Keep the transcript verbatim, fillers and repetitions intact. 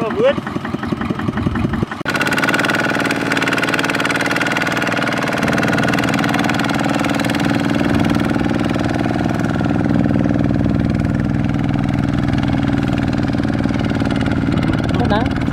So good. Nah.